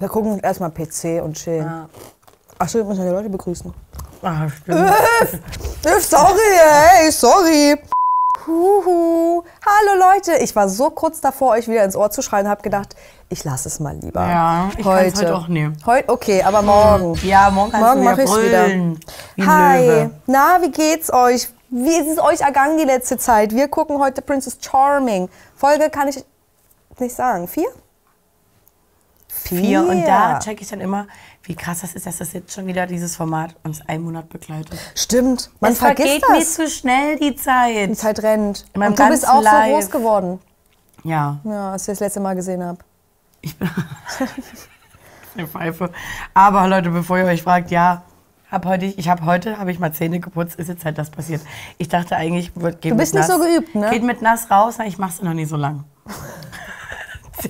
Wir gucken erstmal PC und chillen. Ja. Ach so, wir müssen ja die Leute begrüßen. Ach, stimmt. Sorry. Huhu. Hallo Leute, ich war so kurz davor, euch wieder ins Ohr zu schreien, habe gedacht, ich lasse es mal lieber. Ja, ich kann es heute auch nehmen. Heute, okay, aber morgen. Ja, morgen kannst du wieder brüllen. Hi, Löwe. Na, wie geht's euch? Wie ist es euch ergangen die letzte Zeit? Wir gucken heute Princess Charming. Folge kann ich nicht sagen. 4? 4. Und da checke ich dann immer, wie krass das ist, dass das jetzt schon wieder dieses Format uns einen Monat begleitet. Stimmt, man vergisst das. Es vergeht mir zu schnell die Zeit. Die Zeit rennt. Und du bist auch so groß geworden. Ja. Ja, als ich das letzte Mal gesehen habe. Ich bin eine Pfeife. Aber Leute, bevor ihr euch fragt, ja, habe ich mal Zähne geputzt, ist jetzt halt das passiert. Ich dachte eigentlich, geht mit Nass. Du bist nicht so geübt, ne? Geht mit Nass raus, ich mach's noch nie so lang.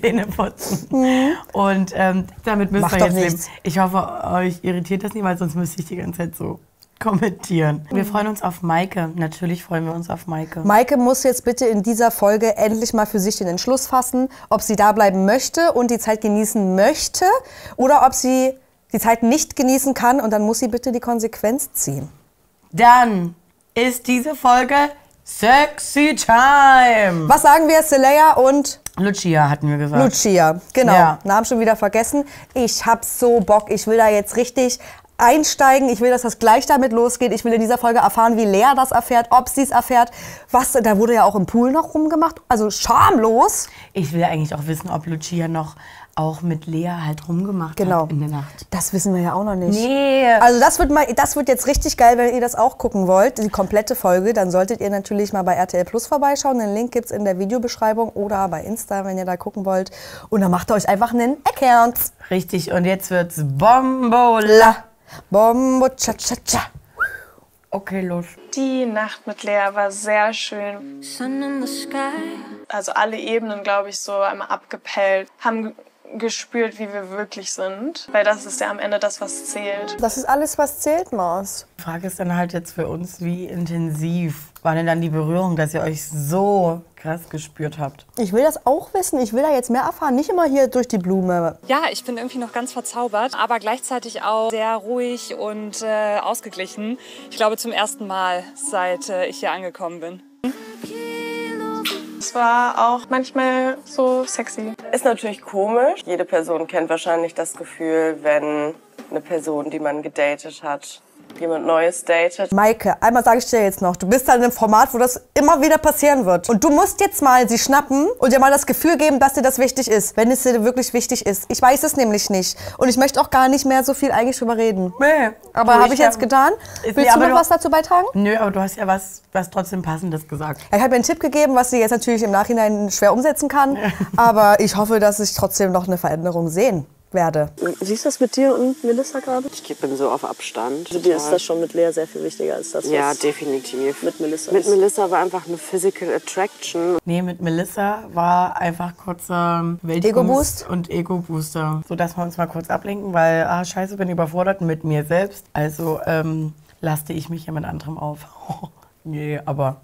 Zähne putzen. Mhm. Und damit müsst ihr jetzt leben. Ich hoffe, euch irritiert das nicht, weil sonst müsste ich die ganze Zeit so kommentieren. Mhm. Wir freuen uns auf Maike. Natürlich freuen wir uns auf Maike. Maike muss jetzt bitte in dieser Folge endlich mal für sich den Entschluss fassen, ob sie da bleiben möchte und die Zeit genießen möchte oder ob sie die Zeit nicht genießen kann. Und dann muss sie bitte die Konsequenz ziehen. Dann ist diese Folge Sexy Time. Was sagen wir? Lea und Lucia hatten wir gesagt. Lucia, genau. Ja. Namen schon wieder vergessen. Ich hab so Bock. Ich will da jetzt richtig einsteigen. Ich will, dass das gleich damit losgeht. Ich will in dieser Folge erfahren, wie Lea das erfährt, ob sie es erfährt. Was, da wurde ja auch im Pool noch rumgemacht. Also schamlos. Ich will eigentlich auch wissen, ob Lucia noch auch mit Lea halt rumgemacht hat in der Nacht. Das wissen wir ja auch noch nicht. Nee. Also das wird jetzt richtig geil, wenn ihr das auch gucken wollt, die komplette Folge. Dann solltet ihr natürlich mal bei RTL+ vorbeischauen. Den Link gibt's in der Videobeschreibung oder bei Insta, wenn ihr da gucken wollt. Und dann macht ihr euch einfach einen Account. Richtig, und jetzt wird's Bombola. Bombo cha cha cha. Okay, los. Die Nacht mit Lea war sehr schön. Sun in the sky. Also alle Ebenen, glaube ich, so einmal abgepellt. Haben gespürt, wie wir wirklich sind. Weil das ist ja am Ende das, was zählt. Das ist alles, was zählt, Maus. Die Frage ist dann halt jetzt für uns, wie intensiv war denn dann die Berührung, dass ihr euch so krass gespürt habt? Ich will das auch wissen. Ich will da jetzt mehr erfahren. Nicht immer hier durch die Blume. Ja, ich bin irgendwie noch ganz verzaubert, aber gleichzeitig auch sehr ruhig und ausgeglichen. Ich glaube, zum ersten Mal, seit ich hier angekommen bin. Es war auch manchmal so sexy. Ist natürlich komisch. Jede Person kennt wahrscheinlich das Gefühl, wenn eine Person, die man gedatet hat, jemand Neues datet. Maike, einmal sage ich dir jetzt noch, du bist da in einem Format, wo das immer wieder passieren wird. Und du musst jetzt mal sie schnappen und dir mal das Gefühl geben, dass dir das wichtig ist. Wenn es dir wirklich wichtig ist. Ich weiß es nämlich nicht. Und ich möchte auch gar nicht mehr so viel eigentlich drüber reden. Nee. Aber habe ich jetzt getan? Willst du noch was dazu beitragen? Nö, aber du hast ja was trotzdem Passendes gesagt. Ich habe mir einen Tipp gegeben, was sie jetzt natürlich im Nachhinein schwer umsetzen kann. Aber ich hoffe, dass ich trotzdem noch eine Veränderung sehe. Werde. Siehst du das mit dir und Melissa gerade? Ich bin so auf Abstand. Für dir ist das schon mit Lea sehr viel wichtiger als das, was definitiv. Mit Melissa ist. Mit Melissa war einfach eine Physical Attraction. Nee, mit Melissa war einfach kurzer Ego-Boost und Ego-Booster. So, dass wir uns mal kurz ablenken, weil, scheiße, bin überfordert mit mir selbst. Also laste ich mich jemand anderem auf. Nee, aber...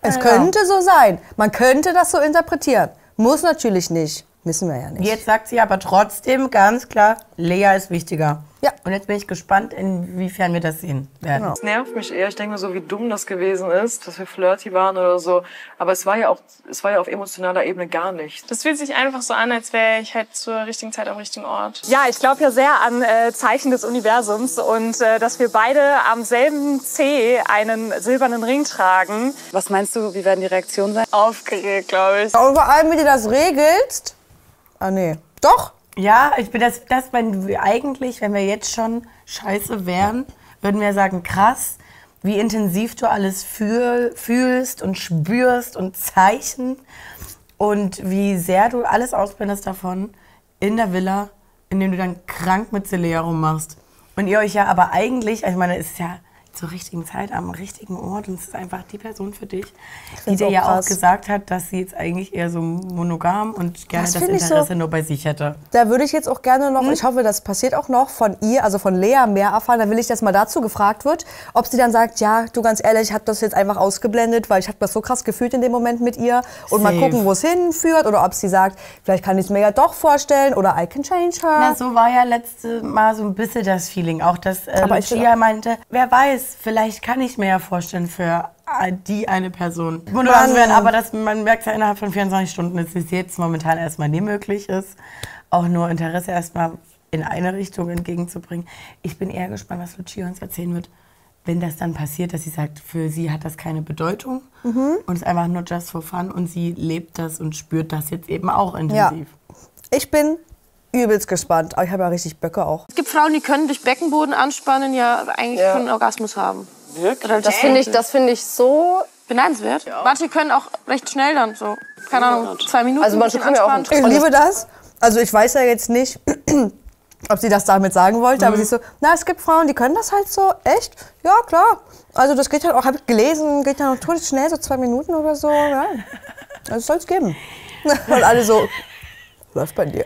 Es könnte so sein. Man könnte das so interpretieren. Muss natürlich nicht. Wissen wir ja nicht. Jetzt sagt sie aber trotzdem ganz klar, Lea ist wichtiger. Ja. Und jetzt bin ich gespannt, inwiefern wir das sehen werden. Genau. Das nervt mich eher. Ich denke mir so, wie dumm das gewesen ist, dass wir flirty waren oder so. Aber es war ja auf emotionaler Ebene gar nichts. Das fühlt sich einfach so an, als wäre ich halt zur richtigen Zeit am richtigen Ort. Ja, ich glaube ja sehr an Zeichen des Universums und dass wir beide am selben Zeh einen silbernen Ring tragen. Was meinst du, wie werden die Reaktionen sein? Aufgeregt, glaube ich. Und vor allem, wie du das regelst. Ah, nee. Doch? Ja, ich bin wenn wir jetzt schon scheiße wären, würden wir sagen, krass, wie intensiv du alles fühlst und spürst und Zeichen und wie sehr du alles ausblendest davon in der Villa, indem du dann krank mit Celea rummachst. Und ihr euch ja aber eigentlich, ich meine, es ist ja zur richtigen Zeit, am richtigen Ort. Und es ist einfach die Person für dich, die dir ja auch gesagt hat, dass sie jetzt eigentlich eher so monogam und gerne das Interesse so, nur bei sich hätte. Da würde ich jetzt auch gerne noch, ich hoffe, das passiert auch noch, von ihr, also von Lea mehr erfahren. Da will ich, dass mal dazu gefragt wird, ob sie dann sagt, ja, du ganz ehrlich, ich habe das jetzt einfach ausgeblendet, weil ich habe das so krass gefühlt in dem Moment mit ihr. Und mal gucken, wo es hinführt. Oder ob sie sagt, vielleicht kann ich es mir ja doch vorstellen oder I can change her. Na, so war ja letztes Mal so ein bisschen das Feeling, auch dass Lucia meinte, wer weiß, vielleicht kann ich mir ja vorstellen für die eine Person. Aber dass man merkt ja innerhalb von 24 Stunden, dass es jetzt momentan erstmal nicht möglich ist, auch nur Interesse erstmal in eine Richtung entgegenzubringen. Ich bin eher gespannt, was Lucia uns erzählen wird, wenn das dann passiert, dass sie sagt, für sie hat das keine Bedeutung und ist einfach nur just for fun und sie lebt das und spürt das jetzt eben auch intensiv. Ja. Ich bin übelst gespannt, aber ich habe ja richtig Böcke auch. Es gibt Frauen, die können durch Beckenboden anspannen, ja eigentlich einen Orgasmus haben. Wirklich? Das finde ich so beneidenswert. Ja. Manche können auch recht schnell dann so, keine Ahnung, 2 Minuten. Also manche können auch. Ich liebe das. Also ich weiß ja jetzt nicht, ob sie das damit sagen wollte, aber sie ist so, na, es gibt Frauen, die können das halt so, echt? Ja, klar. Also das geht halt auch, habe ich gelesen, geht dann auch schnell, so 2 Minuten oder so, ja. Das soll es geben. Und alle so, läuft bei dir.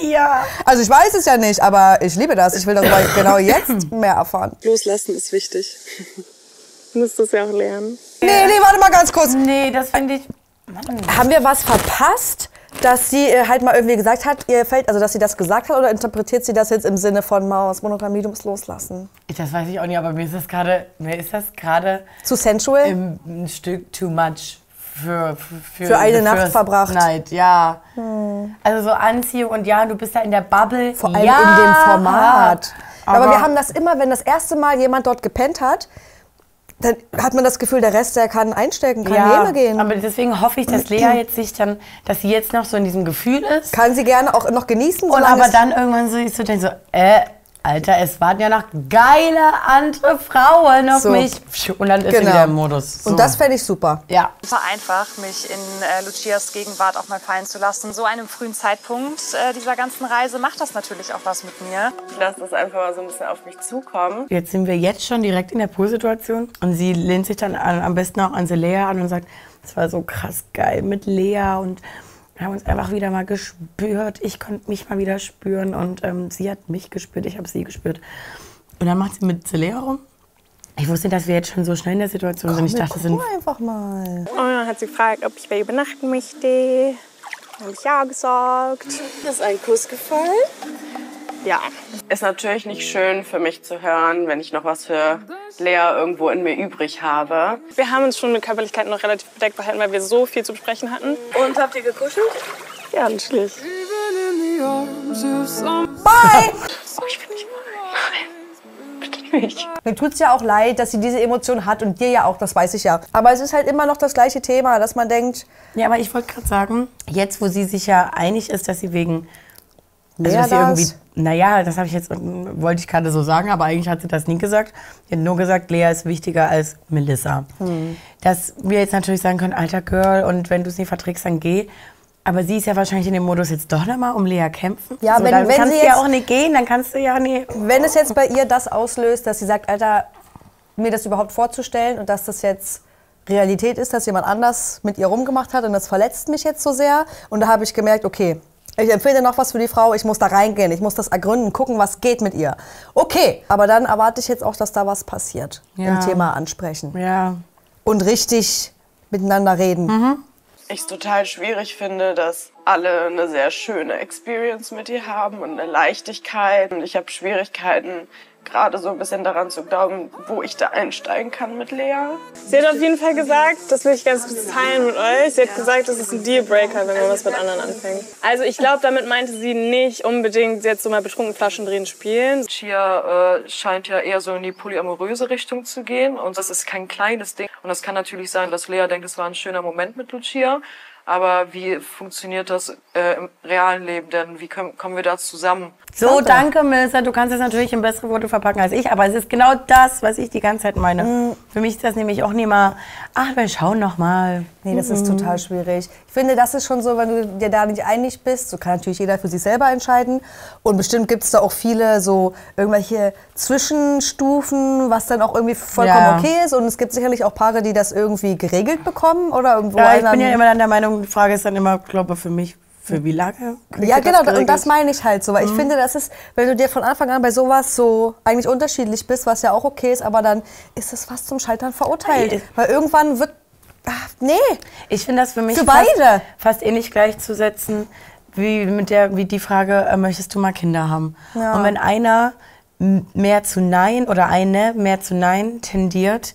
Ja. Also ich weiß es ja nicht, aber ich liebe das. Ich will darüber genau jetzt mehr erfahren. Loslassen ist wichtig. Du musst das ja auch lernen. Nee, nee, warte mal ganz kurz. Nee, das finde ich... Haben wir was verpasst, dass sie halt mal irgendwie gesagt hat, ihr fällt, also dass sie das gesagt hat, oder interpretiert sie das jetzt im Sinne von Maus, Monogamie, du musst loslassen? Das weiß ich auch nicht, aber mir ist das gerade... Zu sensual? Ein Stück too much. Für eine Nacht verbracht. Ja. Also so Anziehung und ja, du bist da in der Bubble. Vor allem in dem Format. Aber wir haben das immer, wenn das erste Mal jemand dort gepennt hat, dann hat man das Gefühl, der Rest, der kann einstecken, kann nehmen gehen. Aber deswegen hoffe ich, dass Lea jetzt sich dann, dass sie jetzt noch so in diesem Gefühl ist. Kann sie gerne auch noch genießen. Und aber dann irgendwann so, ich so denke so, Alter, es warten ja noch geile andere Frauen auf mich. Und dann ist wieder im Modus. So. Und das fände ich super. Ja. Es war einfach, mich in Lucias Gegenwart auch mal fallen zu lassen. So einem frühen Zeitpunkt dieser ganzen Reise macht das natürlich auch was mit mir. Ich lasse das einfach mal so ein bisschen auf mich zukommen. Jetzt sind wir jetzt schon direkt in der Pool-Situation. Und sie lehnt sich dann am besten auch an Lea an und sagt, es war so krass geil mit Lea und... Wir haben uns einfach wieder mal gespürt. Ich konnte mich mal wieder spüren und sie hat mich gespürt, ich habe sie gespürt. Und dann macht sie mit Lea rum. Ich wusste nicht, dass wir jetzt schon so schnell in der Situation sind. Ich dachte, einfach mal. Und dann hat sie gefragt, ob ich bei ihr übernachten möchte. Dann habe ich ja gesagt. Ist ein Kuss gefallen? Ja. Ist natürlich nicht schön für mich zu hören, wenn ich noch was für Lea irgendwo in mir übrig habe. Wir haben uns schon mit Körperlichkeiten noch relativ bedeckt behalten, weil wir so viel zu besprechen hatten. Und habt ihr gekuschelt? Ja, natürlich. Bye! Oh, ich bin nicht bye. Nein, bitte nicht. Mir tut's ja auch leid, dass sie diese Emotion hat und dir ja auch, das weiß ich ja. Aber es ist halt immer noch das gleiche Thema, dass man denkt... Ja, aber ich wollte gerade sagen, jetzt wo sie sich ja einig ist, dass sie wegen... Also, dass sie irgendwie, naja, das habe ich jetzt, wollte ich gerade so sagen, aber eigentlich hat sie das nie gesagt. Sie hat nur gesagt, Lea ist wichtiger als Melissa. Dass wir jetzt natürlich sagen können, alter Girl, und wenn du es nicht verträgst, dann geh. Aber sie ist ja wahrscheinlich in dem Modus jetzt doch nochmal um Lea kämpfen. Ja, so, dann kannst du ja auch nicht gehen, dann kannst du ja nicht. Wenn es jetzt bei ihr das auslöst, dass sie sagt, Alter, mir das überhaupt vorzustellen und dass das jetzt Realität ist, dass jemand anders mit ihr rumgemacht hat und das verletzt mich jetzt so sehr. Und da habe ich gemerkt, okay. Ich empfehle noch was für die Frau, ich muss da reingehen, ich muss das ergründen, gucken, was geht mit ihr. Okay, aber dann erwarte ich jetzt auch, dass da was passiert im Thema Ansprechen. Ja. Und richtig miteinander reden. Ich es total schwierig finde, dass alle eine sehr schöne Experience mit ihr haben und eine Leichtigkeit. Und ich habe Schwierigkeiten, gerade so ein bisschen daran zu glauben, wo ich da einsteigen kann mit Lea. Sie hat auf jeden Fall gesagt, das will ich ganz kurz teilen mit euch, sie hat gesagt, das ist ein Dealbreaker, wenn man was mit anderen anfängt. Also ich glaube, damit meinte sie nicht unbedingt jetzt so mal betrunken Flaschendrehen spielen. Chia scheint ja eher so in die polyamoröse Richtung zu gehen und das ist kein kleines Ding. Und das kann natürlich sein, dass Lea denkt, es war ein schöner Moment mit Lucia. Aber wie funktioniert das im realen Leben denn? Wie kommen wir da zusammen? So, danke, Melissa. Du kannst es natürlich in bessere Worte verpacken als ich, aber es ist genau das, was ich die ganze Zeit meine. Für mich ist das nämlich auch nicht mal, ach, wir schauen noch mal. Nee, das ist total schwierig. Ich finde, das ist schon so, wenn du dir da nicht einig bist, so kann natürlich jeder für sich selber entscheiden. Und bestimmt gibt es da auch viele so irgendwelche Zwischenstufen, was dann auch irgendwie vollkommen okay ist. Und es gibt sicherlich auch Paare, die das irgendwie geregelt bekommen oder irgendwo. Ja, ich bin ja immer dann der Meinung, die Frage ist dann immer, glaube ich, für mich. Für wie lange? Ja, genau, und das meine ich halt so. Weil ich finde, das ist, wenn du dir von Anfang an bei sowas so eigentlich unterschiedlich bist, was ja auch okay ist, aber dann ist das fast zum Scheitern verurteilt. Hey. Weil irgendwann wird, ich finde das für mich für beide fast ähnlich gleichzusetzen, wie mit der, wie die Frage, möchtest du mal Kinder haben? Ja. Und wenn einer mehr zu Nein oder eine mehr zu Nein tendiert,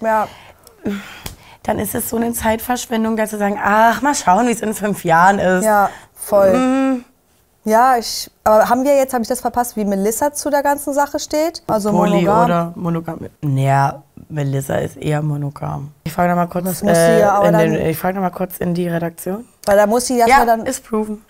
dann ist es so eine Zeitverschwendung, da zu sagen, ach, mal schauen, wie es in 5 Jahren ist. Ja. Voll. Ja, aber habe ich das verpasst, wie Melissa zu der ganzen Sache steht? Also Poly monogam oder monogam? Naja, Melissa ist eher monogam. Ich frage nochmal kurz, in die Redaktion. Weil da muss sie das ja dann... ist proven.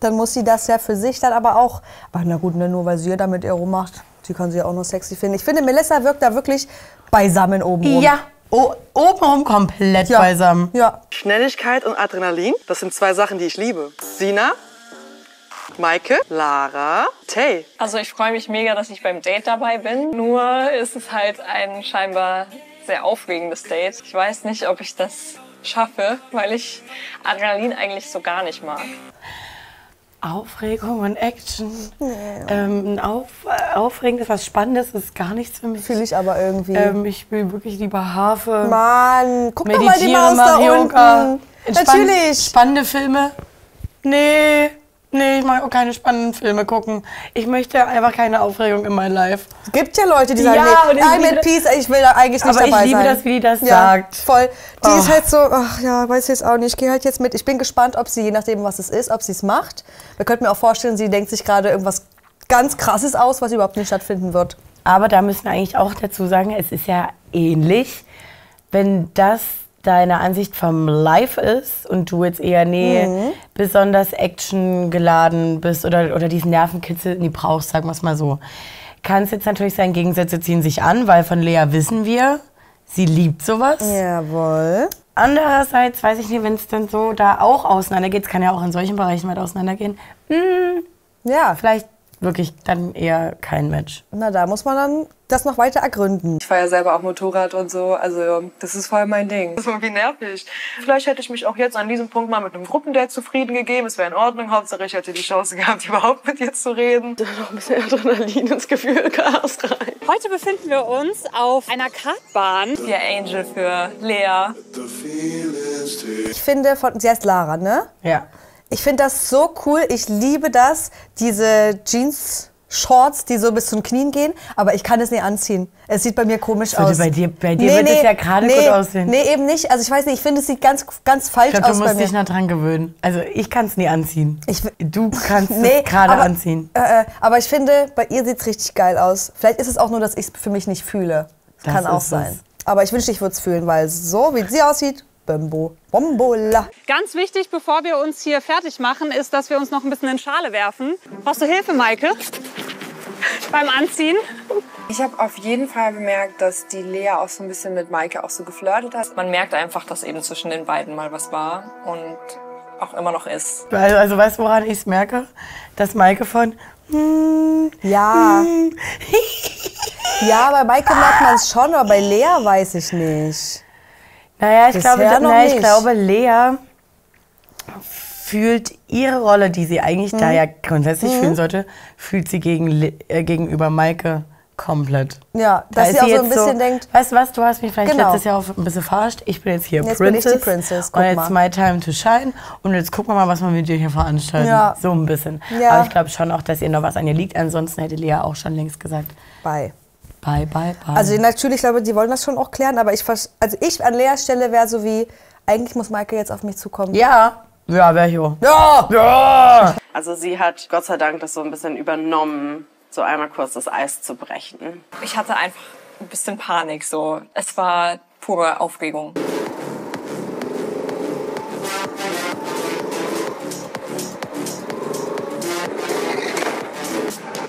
Dann muss sie das ja für sich dann aber auch... Ach na gut, nur weil sie ja damit ihr rummacht, die kann sie ja auch noch sexy finden. Ich finde, Melissa wirkt da wirklich beisammen obenrum. Ja. Oh, obenrum komplett beisammen. Ja. Schnelligkeit und Adrenalin, das sind 2 Sachen, die ich liebe. Sina, Maike, Lara, Tay. Also ich freue mich mega, dass ich beim Date dabei bin. Nur ist es halt ein scheinbar sehr aufregendes Date. Ich weiß nicht, ob ich das schaffe, weil ich Adrenalin eigentlich so gar nicht mag. Aufregung und Action. Aufregendes, was Spannendes ist gar nichts für mich. Fühle ich aber irgendwie. Ich will wirklich lieber Harfe. Mann, guck doch mal die Maus da unten. Natürlich. Spannende Filme? Nee, ich mag auch keine spannenden Filme gucken. Ich möchte einfach keine Aufregung in meinem Life. Es gibt ja Leute, die sagen, nee, I'm at peace, ich will da eigentlich nicht dabei sein. Aber ich liebe das, wie die das sagt. Voll. Die ist halt so, ach ja, weiß ich jetzt auch nicht, ich gehe halt jetzt mit. Ich bin gespannt, ob sie, je nachdem, was es ist, ob sie es macht. Wir könnten mir auch vorstellen, sie denkt sich gerade irgendwas ganz Krasses aus, was überhaupt nicht stattfinden wird. Aber da müssen wir eigentlich auch dazu sagen, es ist ja ähnlich, wenn das... deine Ansicht vom Life ist und du jetzt eher besonders actiongeladen bist oder diesen Nervenkitzel nie brauchst, sagen wir es mal so. Kann es jetzt natürlich sein, Gegensätze ziehen sich an, weil von Lea wissen wir, sie liebt sowas. Jawohl. Andererseits weiß ich nicht, wenn es dann so da auch auseinandergeht, es kann ja auch in solchen Bereichen mal auseinandergehen, ja, vielleicht wirklich dann eher kein Match. Na, da muss man dann das noch weiter ergründen. Ich fahre ja selber auch Motorrad und so, also das ist voll mein Ding. Das ist irgendwie nervig. Vielleicht hätte ich mich auch jetzt an diesem Punkt mal mit einem Gruppendate zufrieden gegeben, es wäre in Ordnung, Hauptsache ich hätte die Chance gehabt, überhaupt mit dir zu reden. Da noch ein bisschen Adrenalin ins Gefühl Gas rein. Heute befinden wir uns auf einer Kartbahn. Der Angel für Lea. Ich finde, sie heißt Lara, ne? Ja. Ich finde das so cool. Ich liebe das, diese Jeans-Shorts, die so bis zum Knien gehen. Aber ich kann es nicht anziehen. Es sieht bei mir komisch aus. Bei dir wird es ja gerade gut aussehen. Nee, eben nicht. Also ich weiß nicht, ich finde, es sieht ganz, ganz falsch aus bei mir. Du musst dich noch dran gewöhnen. Also ich kann es nie anziehen. Du kannst es gerade anziehen. Aber ich finde, bei ihr sieht es richtig geil aus. Vielleicht ist es auch nur, dass ich es für mich nicht fühle. Das kann auch sein. Aber ich wünschte, ich würde es fühlen, weil so, wie sie aussieht, Bombola. Ganz wichtig, bevor wir uns hier fertig machen, ist, dass wir uns noch ein bisschen in Schale werfen. Brauchst du Hilfe, Maike? Beim Anziehen? Ich habe auf jeden Fall bemerkt, dass die Lea auch so ein bisschen mit Maike auch so geflirtet hat. Man merkt einfach, dass eben zwischen den beiden mal was war und auch immer noch ist. Also weißt du, woran ich es merke? Dass Maike von... Ja, bei Maike merkt man es schon, aber bei Lea weiß ich nicht. Naja, ich glaube, Lea fühlt ihre Rolle, die sie eigentlich da ja grundsätzlich fühlen sollte, fühlt sie gegenüber Maike komplett. Ja, dass sie auch so ein bisschen denkt... Weißt du was, du hast mich vielleicht letztes Jahr auch ein bisschen verarscht. Ich bin jetzt hier Princess und jetzt my time to shine. Und jetzt gucken wir mal, was wir mit dir hier veranstalten. Ja. So ein bisschen. Ja. Aber ich glaube schon auch, dass ihr noch was an ihr liegt. Ansonsten hätte Lea auch schon längst gesagt... Bye. Also natürlich, ich glaube, die wollen das schon auch klären, aber ich an Leas Stelle wäre so wie, eigentlich muss Maike jetzt auf mich zukommen. Ja, wäre ich auch. Ja! Also sie hat Gott sei Dank das so ein bisschen übernommen, so einmal kurz das Eis zu brechen. Ich hatte einfach ein bisschen Panik, so. Es war pure Aufregung.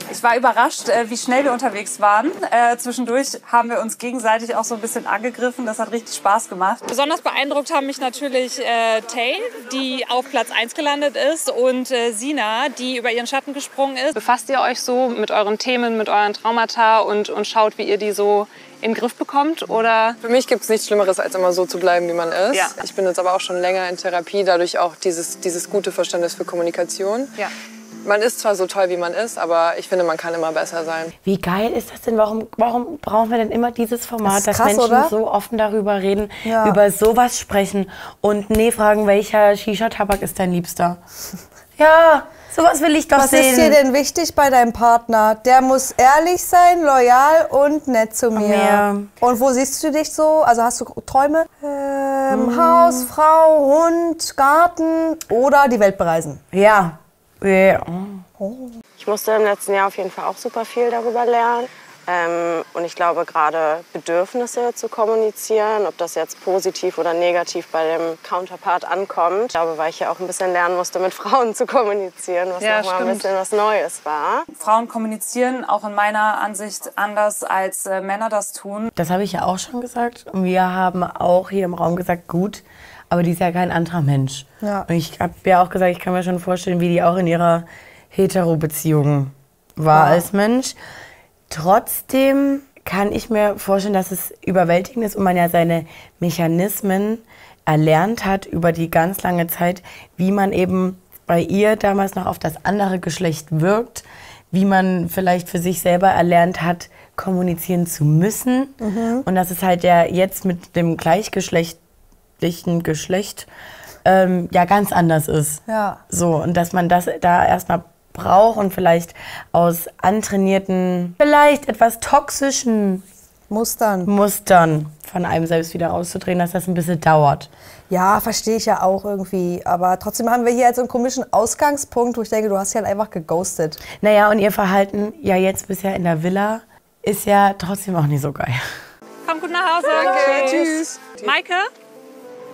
Ich Ich war überrascht, wie schnell wir unterwegs waren. Zwischendurch haben wir uns gegenseitig auch so ein bisschen angegriffen. Das hat richtig Spaß gemacht. Besonders beeindruckt haben mich natürlich Tay, die auf Platz 1 gelandet ist, und Sina, die über ihren Schatten gesprungen ist. Befasst ihr euch so mit euren Themen, mit euren Traumata und schaut, wie ihr die so in den Griff bekommt? Oder? Für mich gibt es nichts Schlimmeres, als immer so zu bleiben, wie man ist. Ja. Ich bin jetzt aber auch schon länger in Therapie, dadurch auch dieses gute Verständnis für Kommunikation. Ja. Man ist zwar so toll, wie man ist, aber ich finde, man kann immer besser sein. Wie geil ist das denn? Warum brauchen wir denn immer dieses Format, dass Menschen so offen darüber reden, über sowas sprechen und fragen, welcher Shisha-Tabak ist dein Liebster? Ja, sowas will ich doch sehen. Was ist dir denn wichtig bei deinem Partner? Der muss ehrlich sein, loyal und nett zu mir. Und wo siehst du dich so? Also hast du Träume? Haus, Frau, Hund, Garten oder die Welt bereisen? Ja. Ich musste im letzten Jahr auf jeden Fall auch super viel darüber lernen. Und ich glaube, gerade Bedürfnisse zu kommunizieren, ob das jetzt positiv oder negativ bei dem Counterpart ankommt. Ich glaube, weil ich ja auch ein bisschen lernen musste, mit Frauen zu kommunizieren, was ja mal ein bisschen was Neues war. Frauen kommunizieren auch in meiner Ansicht anders, als Männer das tun. Das habe ich ja auch schon gesagt. Und wir haben auch hier im Raum gesagt, gut, aber die ist ja kein anderer Mensch. Ja. Und ich habe ja auch gesagt, ich kann mir schon vorstellen, wie die auch in ihrer Hetero-Beziehung war als Mensch. Trotzdem kann ich mir vorstellen, dass es überwältigend ist und man ja seine Mechanismen erlernt hat über die ganz lange Zeit, wie man eben bei ihr damals noch auf das andere Geschlecht wirkt, wie man vielleicht für sich selber erlernt hat, kommunizieren zu müssen. Und das ist halt ja jetzt mit dem gleichgeschlechtlichen Geschlecht ja ganz anders ist. So, und dass man das da erstmal braucht und vielleicht aus antrainierten, vielleicht etwas toxischen Mustern von einem selbst wieder rauszudrehen, dass das ein bisschen dauert. Ja, verstehe ich ja auch irgendwie. Aber trotzdem haben wir hier halt so einen komischen Ausgangspunkt, wo ich denke, du hast ja halt einfach geghostet. Naja, und ihr Verhalten ja jetzt bisher in der Villa ist ja trotzdem auch nicht so geil. Komm gut nach Hause. Danke, tschüss. Maike?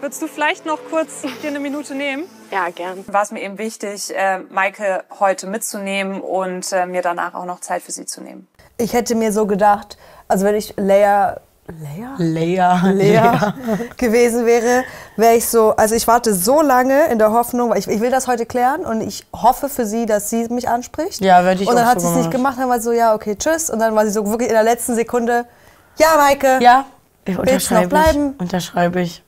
Würdest du vielleicht noch kurz dir eine Minute nehmen? Ja, gern. War es mir eben wichtig, Maike heute mitzunehmen und mir danach auch noch Zeit für sie zu nehmen. Ich hätte mir so gedacht, also wenn ich Lea gewesen wäre, wäre ich so, also ich warte so lange in der Hoffnung, weil ich will das heute klären und ich hoffe für sie, dass sie mich anspricht. Ja, werde ich auch. Und dann hat sie es nicht gemacht, dann war sie so, ja, okay, tschüss. Und dann war sie so wirklich in der letzten Sekunde, ja, Maike, willst du noch bleiben? Unterschreibe ich.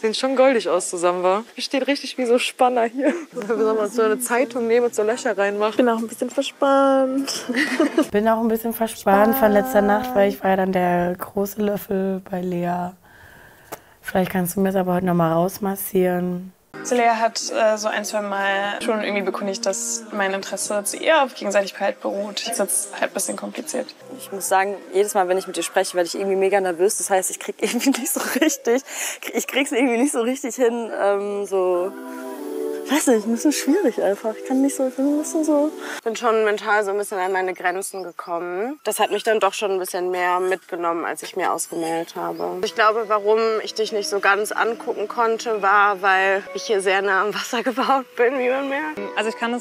Sieht schon goldig aus zusammen, war. Ich stehe richtig wie so Spanner hier. Wir sollen mal so eine Zeitung nehmen und so Löcher reinmachen. Ich bin auch ein bisschen verspannt. Ich bin auch ein bisschen verspannt von letzter Nacht, weil ich war ja dann der große Löffel bei Lea. Vielleicht kannst du mir das aber heute noch mal rausmassieren. Lea hat so ein, zwei Mal schon irgendwie bekundigt, dass mein Interesse zu ihr auf Gegenseitigkeit beruht. Das ist jetzt halt ein bisschen kompliziert. Ich muss sagen, jedes Mal, wenn ich mit ihr spreche, werde ich irgendwie mega nervös. Das heißt, ich krieg's irgendwie nicht so richtig hin. Weiß nicht, ein bisschen schwierig einfach. Ich kann nicht so, ich bin schon mental so ein bisschen an meine Grenzen gekommen. Das hat mich dann doch schon ein bisschen mehr mitgenommen, als ich mir ausgemalt habe. Ich glaube, warum ich dich nicht so ganz angucken konnte, war, weil ich hier sehr nah am Wasser gebaut bin, wie man merkt. Also ich kann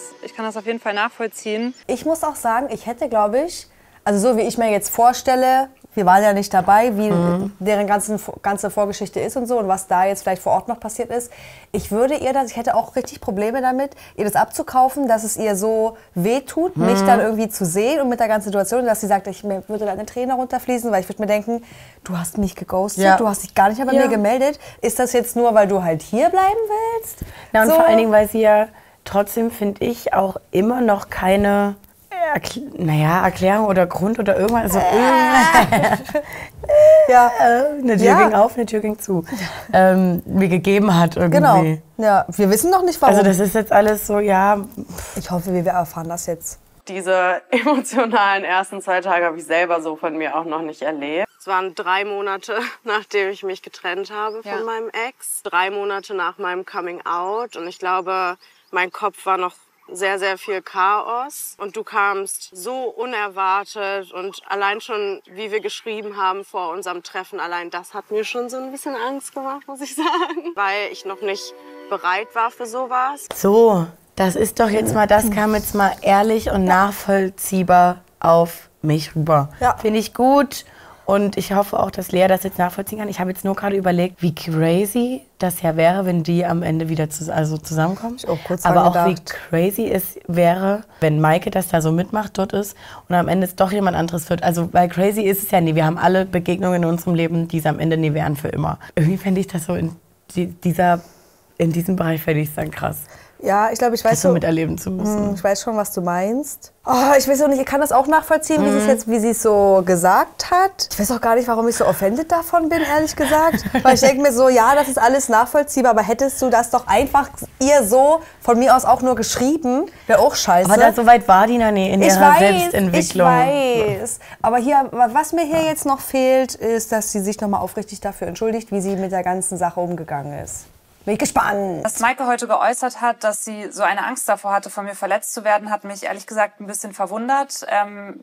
das auf jeden Fall nachvollziehen. Ich muss auch sagen, ich hätte, glaube ich, also so wie ich mir jetzt vorstelle, wir waren ja nicht dabei, wie deren ganze Vorgeschichte ist und so und was da jetzt vielleicht vor Ort noch passiert ist. Ich würde ihr das, ich hätte auch richtig Probleme damit, ihr das abzukaufen, dass es ihr so wehtut, mich dann irgendwie zu sehen und mit der ganzen Situation, dass sie sagt, ich würde da eine Träne runterfließen, weil ich würde mir denken, du hast mich geghostet, du hast dich gar nicht mehr bei mir gemeldet. Ist das jetzt nur, weil du halt hier bleiben willst? Na und so. Vor allen Dingen, weil sie ja trotzdem, finde ich, auch immer noch keine... Erklärung oder Grund oder irgendwas. Also eine Tür ging auf, eine Tür ging zu. Mir gegeben hat irgendwie. Genau. Ja, wir wissen noch nicht, warum. Also das ist jetzt alles so, ich hoffe, wir erfahren das jetzt. Diese emotionalen ersten 2 Tage habe ich selber so von mir auch noch nicht erlebt. Es waren 3 Monate, nachdem ich mich getrennt habe von meinem Ex. 3 Monate nach meinem Coming Out. Und ich glaube, mein Kopf war noch sehr, sehr viel Chaos und du kamst so unerwartet und allein schon, wie wir geschrieben haben vor unserem Treffen, allein das hat mir schon so ein bisschen Angst gemacht, muss ich sagen, weil ich noch nicht bereit war für sowas. So, Das ist doch jetzt mal, das kam jetzt mal ehrlich und nachvollziehbar auf mich rüber. Ja. Finde ich gut. Und ich hoffe auch, dass Lea das jetzt nachvollziehen kann. Ich habe jetzt nur gerade überlegt, wie crazy das ja wäre, wenn die am Ende wieder zusammenkommen. Ich auch kurz Aber auch wie crazy es wäre, wenn Maike das da so mitmacht, dort ist und am Ende es doch jemand anderes wird. Also, weil crazy ist es ja nie. Wir haben alle Begegnungen in unserem Leben, die es am Ende nie wären für immer. Irgendwie fände ich das so in diesem Bereich, fände ich es dann krass. Ja, ich glaube, ich weiß schon, miterleben zu müssen. Ich weiß schon, was du meinst. Oh, ich weiß auch nicht, ich kann das auch nachvollziehen, wie sie es so gesagt hat. Ich weiß auch gar nicht, warum ich so offended davon bin, ehrlich gesagt. Weil ich denke mir so, ja, das ist alles nachvollziehbar, aber hättest du das doch einfach ihr so von mir aus auch nur geschrieben, wäre auch scheiße. Aber da so weit war die noch nie in ihrer Selbstentwicklung. Ich weiß, aber hier, was mir hier jetzt noch fehlt, ist, dass sie sich nochmal aufrichtig dafür entschuldigt, wie sie mit der ganzen Sache umgegangen ist. Bin ich gespannt. Dass Maike heute geäußert hat, dass sie so eine Angst davor hatte, von mir verletzt zu werden, hat mich ehrlich gesagt ein bisschen verwundert.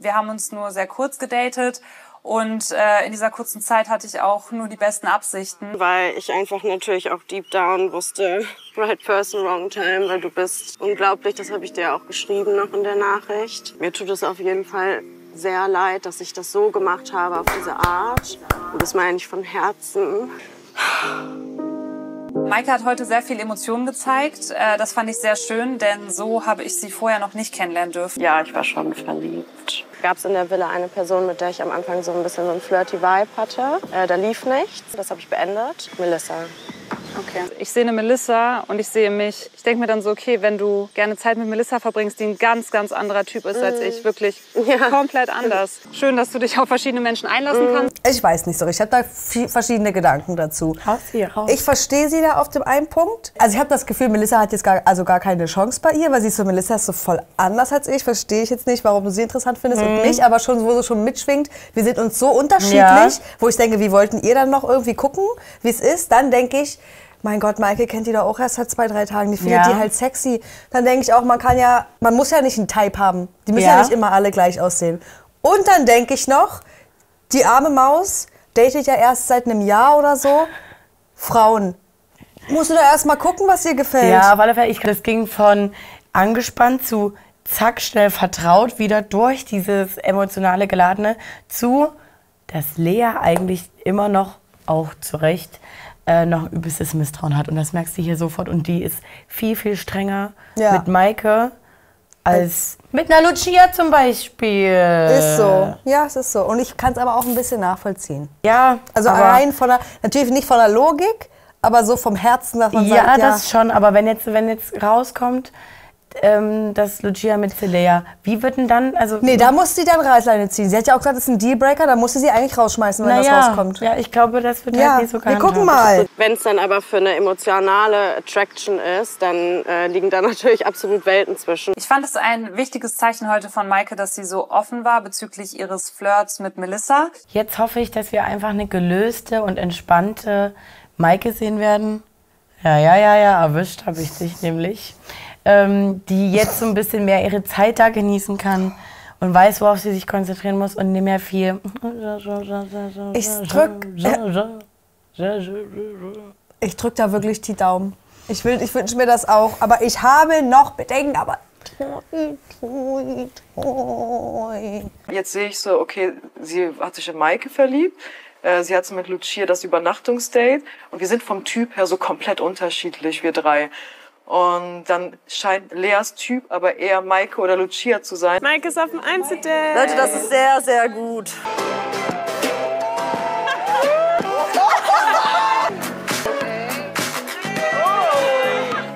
Wir haben uns nur sehr kurz gedatet und in dieser kurzen Zeit hatte ich auch nur die besten Absichten. Weil ich einfach natürlich auch deep down wusste, right person, wrong time, weil du bist unglaublich. Das habe ich dir auch geschrieben noch in der Nachricht. Mir tut es auf jeden Fall sehr leid, dass ich das so gemacht habe, auf diese Art. Und das meine ich von Herzen. Maike hat heute sehr viel Emotionen gezeigt. Das fand ich sehr schön, denn so habe ich sie vorher noch nicht kennenlernen dürfen. Ja, ich war schon verliebt. Gab es in der Villa eine Person, mit der ich am Anfang so ein bisschen so einen flirty Vibe hatte. Da lief nichts. Das habe ich beendet. Melissa. Okay. Ich sehe eine Melissa und ich sehe mich. Ich denke mir dann so, okay, wenn du gerne Zeit mit Melissa verbringst, die ein ganz, ganz anderer Typ ist als ich. Wirklich komplett anders. Schön, dass du dich auf verschiedene Menschen einlassen kannst. Ich weiß nicht so richtig. Ich habe da verschiedene Gedanken dazu. Ich verstehe sie da auf dem einen Punkt. Also ich habe das Gefühl, Melissa hat jetzt gar keine Chance bei ihr, weil sie ist so, Melissa ist so voll anders als ich. Verstehe ich jetzt nicht, warum du sie interessant findest und mich. Aber schon, wo sie schon mitschwingt, wir sind uns so unterschiedlich, wo ich denke, wie wollten ihr dann noch irgendwie gucken, wie es ist? Dann denke ich, mein Gott, Maike kennt die doch auch erst seit 2, 3 Tagen. Die findet die halt sexy. Dann denke ich auch, man muss ja nicht einen Type haben. Die müssen ja nicht immer alle gleich aussehen. Und dann denke ich noch, die arme Maus datet ja erst seit einem Jahr oder so Frauen. Musst du da erst mal gucken, was dir gefällt. Ja, weil das ging von angespannt zu zack, schnell vertraut, wieder durch dieses emotionale Geladene zu, dass Lea eigentlich immer noch, auch zu Recht, noch übelstes Misstrauen hat. Und das merkst du hier sofort. Und die ist viel, viel strenger mit Maike als mit einer Lucia zum Beispiel. Ist so. Ja, es ist so. Und ich kann es aber auch ein bisschen nachvollziehen. Ja. Also allein von der, natürlich nicht von der Logik, aber so vom Herzen, dass man sagt, ja, das schon. Aber wenn jetzt rauskommt, dass Lucia mit Celea, wie wird denn dann, also... Nee, da muss sie dann Reißleine ziehen. Sie hat ja auch gesagt, das ist ein Dealbreaker, da muss sie eigentlich rausschmeißen, wenn das rauskommt. Ja, ich glaube, das wird halt nicht so gehandhabt. Wir gucken mal. Wenn es dann aber für eine emotionale Attraction ist, dann liegen da natürlich absolut Welten zwischen. Ich fand es ein wichtiges Zeichen heute von Maike, dass sie so offen war bezüglich ihres Flirts mit Melissa. Jetzt hoffe ich, dass wir einfach eine gelöste und entspannte Maike sehen werden. Ja, erwischt habe ich dich nämlich. Die jetzt so ein bisschen mehr ihre Zeit da genießen kann und weiß, worauf sie sich konzentrieren muss und nicht mehr viel. Ich drück da wirklich die Daumen. Ich wünsche mir das auch, aber ich habe noch Bedenken, aber... Jetzt sehe ich so, okay, sie hat sich in Maike verliebt. Sie hat mit Lucia das Übernachtungsdate und wir sind vom Typ her so komplett unterschiedlich, wir drei. Und dann scheint Leas Typ aber eher Maike oder Lucia zu sein. Maike ist auf dem Einzeldate. Leute, das ist sehr, sehr gut.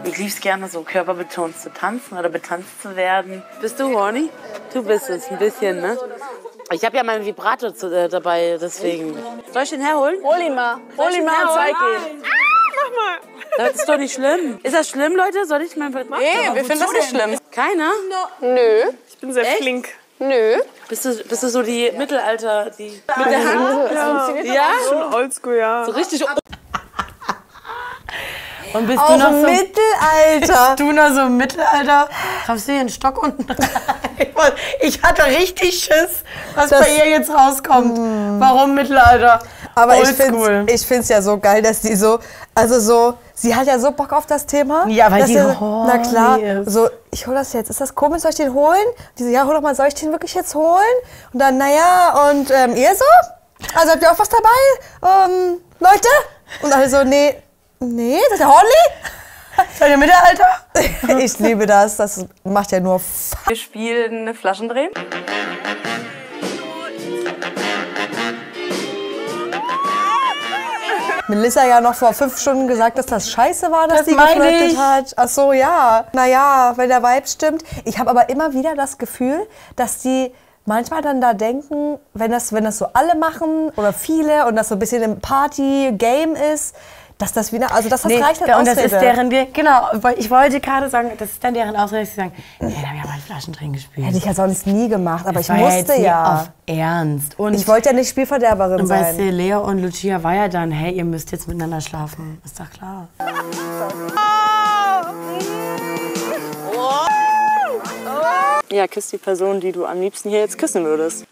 Ich liebe es gerne, so körperbetont zu tanzen oder betanzt zu werden. Bist du horny? Du bist es, ein bisschen, ne? Ich habe ja meinen Vibrator dabei, deswegen. Soll ich den herholen? Hol ihn mal. Hol ihn mal und zeig ihn. Das ist doch nicht schlimm. Ist das schlimm, Leute? Soll ich mein Bild machen? Nee, wir finden das nicht schlimm. Keiner? No. Nö. Ich bin sehr flink. Nö. Bist du so die Mittelalter, die... Mit der Hand? Ja. Schon oldschool, ja. So richtig... Und bist du noch so Mittelalter? Bist du noch so Mittelalter? Hast du hier einen Stock unten? Ich hatte richtig Schiss, was bei ihr jetzt rauskommt. Warum Mittelalter? Aber ich find's ja so geil, dass die so, also so, sie hat ja so Bock auf das Thema. Ja, weil die so, na klar, so, ich hol das jetzt. Ist das komisch, soll ich den holen? Die so, ja, hol doch mal, soll ich den wirklich jetzt holen? Und dann, naja, und ihr so? Also habt ihr auch was dabei? Leute? Und alle so, nee, nee, das ist der Hornli? Seid ihr mit der Alter? Ich liebe das, das macht ja nur F. Wir spielen Flaschendrehen. Melissa ja noch vor 5 Stunden gesagt, dass das scheiße war, dass sie geflirtet hat. Ach so, ja. Naja, wenn der Vibe stimmt. Ich habe aber immer wieder das Gefühl, dass die manchmal dann da denken, wenn das so alle machen oder viele und das so ein bisschen im Party-Game ist, dass das wieder, also dass das nee, reicht als Ausrede. Und das ist deren, genau, ich wollte gerade sagen, das ist dann deren Ausrede, dass sie sagen, nee, da haben wir mal einen Flaschendrehen gespielt. Hätte ich ja sonst nie gemacht, aber ich musste ja. Auf Ernst. Und ich wollte ja nicht Spielverderberin sein. Weißt du, Lea und Lucia war ja dann, hey, ihr müsst jetzt miteinander schlafen. Ist doch klar. Ja, küsst die Person, die du am liebsten hier jetzt küssen würdest.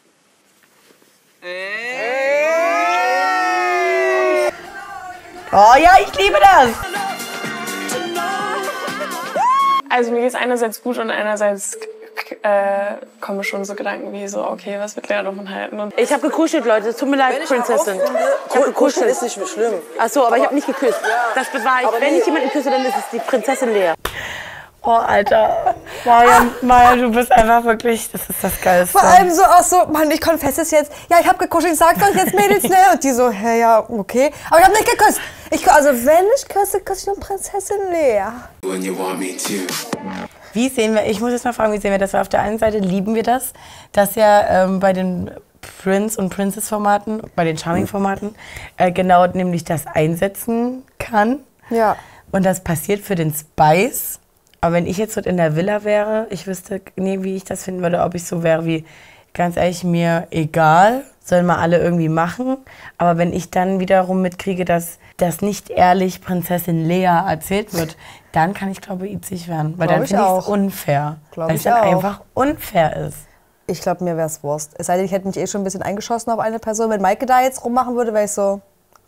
Oh ja, ich liebe das! Also mir geht es einerseits gut und einerseits kommen schon so Gedanken wie so, okay, was wird Lea davon halten? Und ich habe gekuschelt, Leute, es tut mir leid, Prinzessin. Kuscheln ist nicht schlimm. Ach so, aber ich habe nicht geküsst. Ja. Das war ich. Wenn ich jemanden küsse, dann ist es die Prinzessin Lea. Oh, Alter. Maja, du bist einfach wirklich, das ist das Geilste. Vor allem so auch so, Mann, ich confesse es jetzt. Ja, ich hab geküsst, ich sag's euch jetzt, Mädels, ne? Und die so, hä, ja, okay. Aber ich hab nicht geküsst. Also wenn ich küsse, küsse ich nur Prinzessin Lea. Wie sehen wir, ich muss jetzt mal fragen, wie sehen wir das? Weil auf der einen Seite lieben wir das, dass ja bei den Prince- und Princess-Formaten, bei den Charming-Formaten, genau nämlich das einsetzen kann. Ja. Und das passiert für den Spice. Aber wenn ich jetzt dort in der Villa wäre, ich wüsste nie, wie ich das finden würde, ob ich so wäre wie, ganz ehrlich, mir egal, sollen mal alle irgendwie machen. Aber wenn ich dann wiederum mitkriege, dass das nicht ehrlich Prinzessin Lea erzählt wird, dann kann ich, glaube ich, itzig werden. Weil dann finde ich es unfair. Weil es dann einfach unfair ist. Ich glaube, mir wäre es Wurst. Es sei denn, ich hätte mich eh schon ein bisschen eingeschossen auf eine Person. Wenn Maike da jetzt rummachen würde, wäre ich so,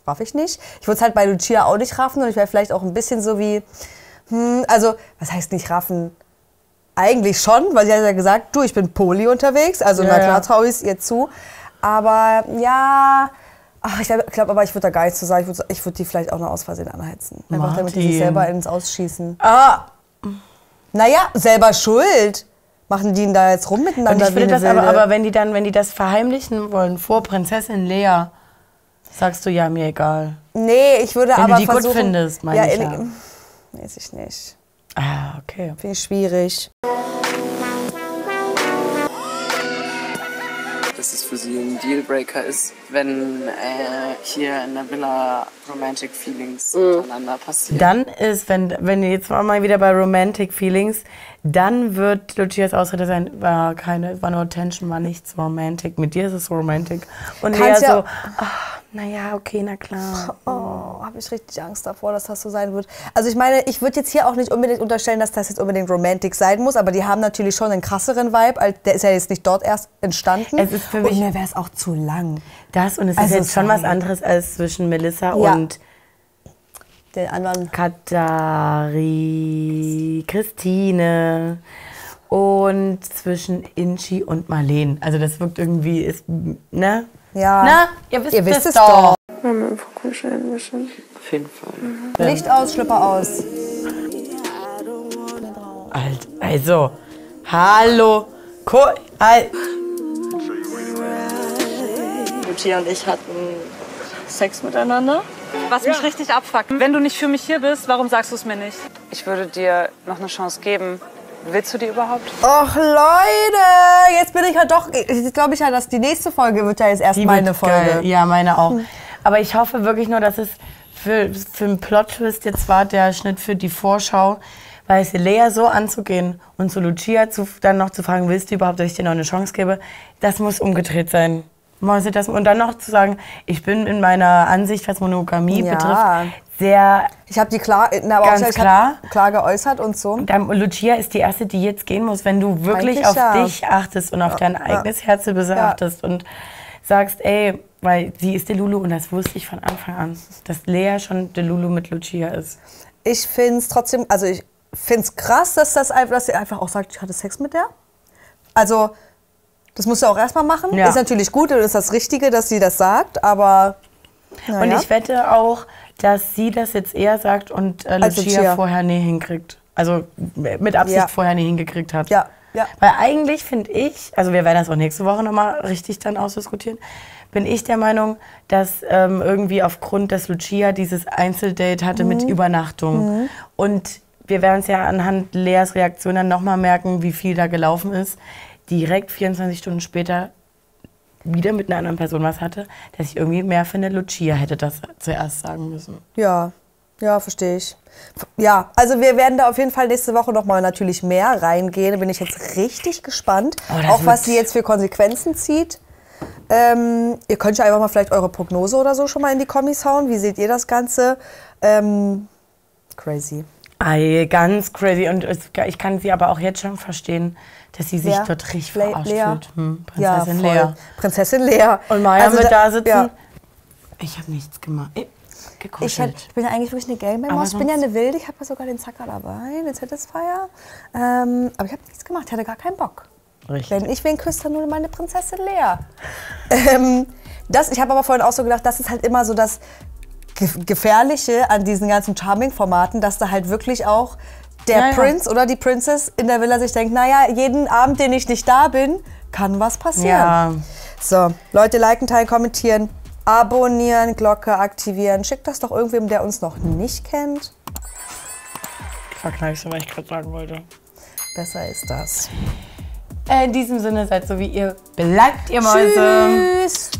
raff ich nicht. Ich würde es halt bei Lucia auch nicht raffen und ich wäre vielleicht auch ein bisschen so wie... also, was heißt nicht raffen? Eigentlich schon, weil sie hat ja gesagt, du, ich bin poly unterwegs, also ja, na klar traue ich es ihr zu. Aber ja, ach, ich glaube, aber ich würde da gar nichts zu sagen. Ich würd die vielleicht auch noch aus Versehen anheizen. Einfach Martin, damit die sich selber ins Ausschießen. Ah! Naja, selber schuld. Machen die ihn da jetzt rum miteinander? Und ich finde das aber wenn die das verheimlichen wollen vor Prinzessin Lea, sagst du ja, mir egal. Nee, ich würde aber versuchen... Wenn du die gut findest, meine ich ja. Weiß ich nicht. Ah, okay. Finde ich schwierig. Dass es für sie ein Dealbreaker ist, wenn hier in der Villa Romantic Feelings miteinander passieren. Dann ist, wenn jetzt mal wieder bei Romantic Feelings, dann wird Lucias Ausrede sein, war nur Tension, war nichts romantic. Mit dir ist es romantic. Und Lea so, ach, naja, okay, na klar. Oh, habe ich richtig Angst davor, dass das so sein wird. Also ich meine, ich würde jetzt hier auch nicht unbedingt unterstellen, dass das jetzt unbedingt romantic sein muss, aber die haben natürlich schon einen krasseren Vibe, als der ist ja jetzt nicht dort erst entstanden. Es ist für mich, und mir wäre es auch zu lang. Das und es also ist jetzt schon was anderes als zwischen Melissa und... Den anderen. Katari, Christine und zwischen Inchi und Marleen. Also das wirkt irgendwie, ist, ne? Ja. Na, ihr wisst es doch. Wir haben einfach kuscheln müssen. Auf jeden Fall. Mhm. Licht aus, Schlüpper aus. Alt, also, hallo, alt. Lucia und ich hatten Sex miteinander. Was mich richtig abfuckt. Wenn du nicht für mich hier bist, warum sagst du es mir nicht? Ich würde dir noch eine Chance geben. Willst du die überhaupt? Och Leute, jetzt bin ich ja halt doch... Jetzt glaube ich ja, dass die nächste Folge wird ja jetzt erst meine Folge. Geil. Ja, meine auch. Aber ich hoffe wirklich nur, dass es für einen Plot-Twist jetzt war, der Schnitt für die Vorschau, weil es Lea so anzugehen und zu Lucia dann noch zu fragen, willst du überhaupt, dass ich dir noch eine Chance gebe, das muss umgedreht sein. Und dann noch zu sagen, ich bin in meiner Ansicht, was Monogamie betrifft, sehr ich habe die klar geäußert und so. Und Lucia ist die Erste, die jetzt gehen muss, wenn du wirklich auf dich achtest und auf dein eigenes Herz besachtest und sagst, ey, Weil sie ist der Lulu und das wusste ich von Anfang an, dass Lea schon der Lulu mit Lucia ist. Ich finde es trotzdem, also ich finde es krass, dass sie einfach auch sagt, ich hatte Sex mit der. Also das musst du auch erstmal machen. Ja. Ist natürlich gut und ist das Richtige, dass sie das sagt, aber... Naja. Und ich wette auch, dass sie das jetzt eher sagt und Lucia vorher nie hinkriegt. Also mit Absicht vorher nie hingekriegt hat. Ja. Ja. Weil eigentlich finde ich, also wir werden das auch nächste Woche nochmal richtig dann ausdiskutieren, bin ich der Meinung, dass irgendwie aufgrund, dass Lucia dieses Einzeldate hatte mit Übernachtung und wir werden es ja anhand Leas Reaktion dann nochmal merken, wie viel da gelaufen ist, direkt 24 Stunden später wieder mit einer anderen Person was hatte, dass ich irgendwie mehr finde, Lucia hätte das zuerst sagen müssen. Ja. Ja, verstehe ich. Ja, also wir werden da auf jeden Fall nächste Woche nochmal natürlich mehr reingehen. Da bin ich jetzt richtig gespannt, auch was sie jetzt für Konsequenzen zieht. Ihr könnt ja einfach mal vielleicht eure Prognose oder so schon mal in die Kommis hauen. Wie seht ihr das Ganze? Crazy. Ay, ganz crazy. Und ich kann sie aber auch jetzt schon verstehen, dass sie sich dort richtig verarscht fühlt. Prinzessin Lea. Prinzessin Lea. Und Maja also wird da sitzen. Ja. Ich habe nichts gemacht. Ich bin ja eigentlich wirklich eine Game-Maus. Ich bin ja eine Wilde. Ich habe ja sogar den Zacker dabei, den Satisfier. Aber ich habe nichts gemacht. Ich hatte gar keinen Bock. Richtig. Wenn ich wen küsse, dann nur meine Prinzessin Lea. Ich habe aber vorhin auch so gedacht, das ist halt immer so das Gefährliche an diesen ganzen Charming-Formaten, dass da halt wirklich auch der Prinz oder die Princess in der Villa sich denkt, naja, jeden Abend, den ich nicht da bin, kann was passieren. Ja. So, Leute, liken, teilen, kommentieren. Abonnieren, Glocke aktivieren. Schickt das doch irgendwem, der uns noch nicht kennt. Vergleichst du, was ich gerade sagen wollte. Besser ist das. In diesem Sinne, seid so wie ihr. Bleibt ihr Mäuse. Tschüss.